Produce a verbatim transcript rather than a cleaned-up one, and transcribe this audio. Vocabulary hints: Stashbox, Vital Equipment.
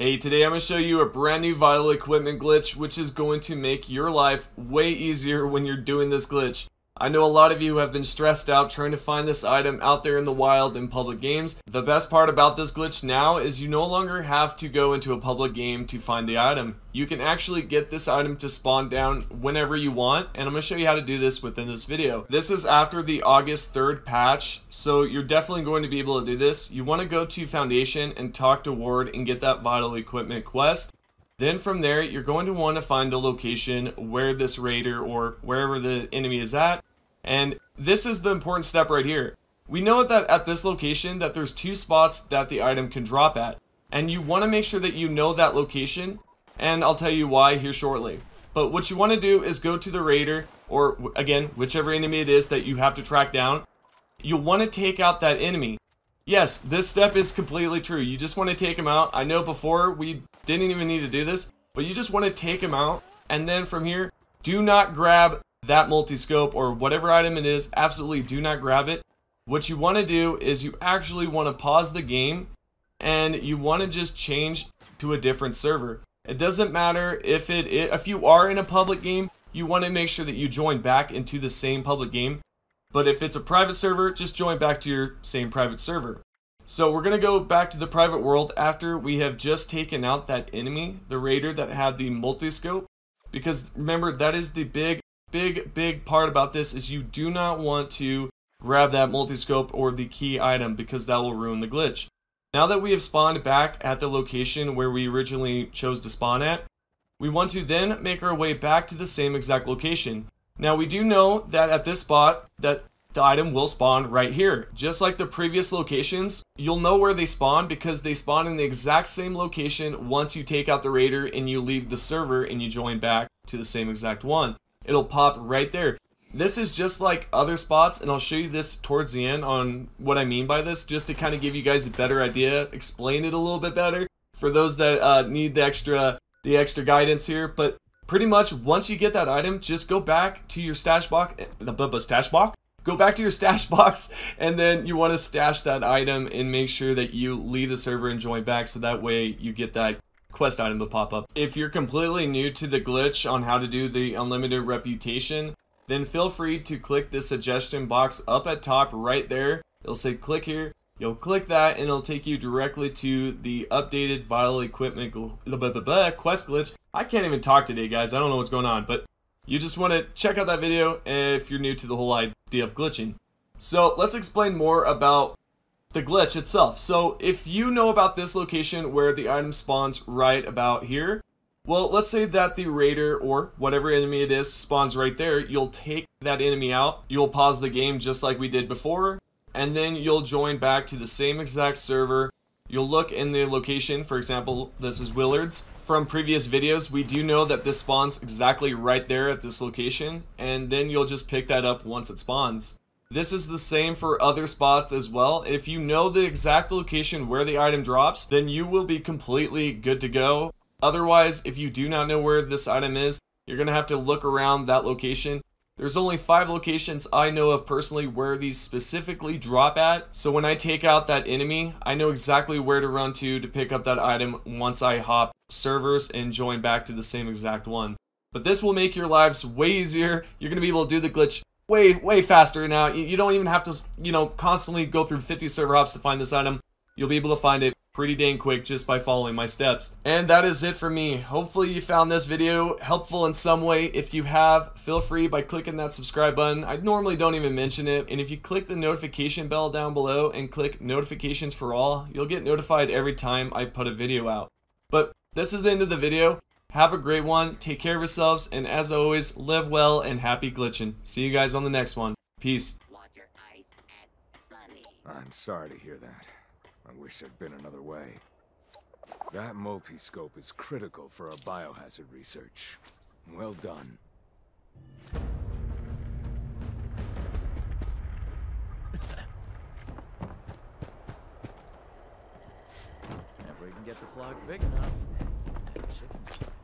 Hey, today I'm going to show you a brand new Vital Equipment glitch, which is going to make your life way easier when you're doing this glitch. I know a lot of you have been stressed out trying to find this item out there in the wild in public games. The best part about this glitch now is you no longer have to go into a public game to find the item. You can actually get this item to spawn down whenever you want, and I'm going to show you how to do this within this video. This is after the August third patch, so you're definitely going to be able to do this. You want to go to Foundation and talk to Ward and get that Vital Equipment quest. Then from there, you're going to want to find the location where this raider or wherever the enemy is at. And this is the important step right here. We know that at this location that there's two spots that the item can drop at. And you want to make sure that you know that location. And I'll tell you why here shortly. But what you want to do is go to the raider, or again, whichever enemy it is that you have to track down. You'll want to take out that enemy. Yes, this step is completely true. You just want to take him out. I know before we didn't even need to do this, but you just want to take him out. And then from here, do not grab that multi-scope or whatever item it is. Absolutely do not grab it. What you want to do is you actually want to pause the game and you want to just change to a different server. It doesn't matter if it, if you are in a public game, you want to make sure that you join back into the same public game. But if it's a private server, just join back to your same private server. So we're going to go back to the private world after we have just taken out that enemy, the raider that had the multi-scope. Because remember, that is the big, big, big part about this is you do not want to grab that multi-scope or the key item because that will ruin the glitch. Now that we have spawned back at the location where we originally chose to spawn at, we want to then make our way back to the same exact location. Now we do know that at this spot that the item will spawn right here. Just like the previous locations, you'll know where they spawn because they spawn in the exact same location once you take out the raider and you leave the server and you join back to the same exact one. It'll pop right there. This is just like other spots, and I'll show you this towards the end on what I mean by this, just to kind of give you guys a better idea, explain it a little bit better for those that uh, need the extra, the extra guidance here. But pretty much once you get that item, just go back to your stash box, the stash box, go back to your stash box, and then you want to stash that item and make sure that you leave the server and join back so that way you get that quest item to pop up. If you're completely new to the glitch on how to do the unlimited reputation, then feel free to click the suggestion box up at top right there. It'll say click here. You'll click that and it'll take you directly to the updated Vital Equipment quest glitch. I can't even talk today, guys. I don't know what's going on, but you just want to check out that video if you're new to the whole idea of glitching. So let's explain more about the glitch itself. So if you know about this location where the item spawns right about here, well, let's say that the raider or whatever enemy it is spawns right there. You'll take that enemy out. You'll pause the game just like we did before. And then you'll join back to the same exact server. You'll look in the location, for example, this is Willard's. From previous videos, we do know that this spawns exactly right there at this location, and then you'll just pick that up once it spawns. This is the same for other spots as well. If you know the exact location where the item drops, then you will be completely good to go. Otherwise, if you do not know where this item is, you're gonna have to look around that location. There's only five locations I know of personally where these specifically drop at. So when I take out that enemy, I know exactly where to run to to pick up that item once I hop servers and join back to the same exact one. But this will make your lives way easier. You're gonna be able to do the glitch way, way faster now. You don't even have to, you know, constantly go through fifty server hops to find this item. You'll be able to find it pretty dang quick just by following my steps. And that is it for me. Hopefully you found this video helpful in some way. If you have, feel free by clicking that subscribe button. I normally don't even mention it. And if you click the notification bell down below and click notifications for all, you'll get notified every time I put a video out. But this is the end of the video. Have a great one. Take care of yourselves. And as always, live well and happy glitching. See you guys on the next one. Peace. I'm sorry to hear that. I wish there'd been another way. That multi-scope is critical for our biohazard research. Well done. If we can get the flock big enough, that should...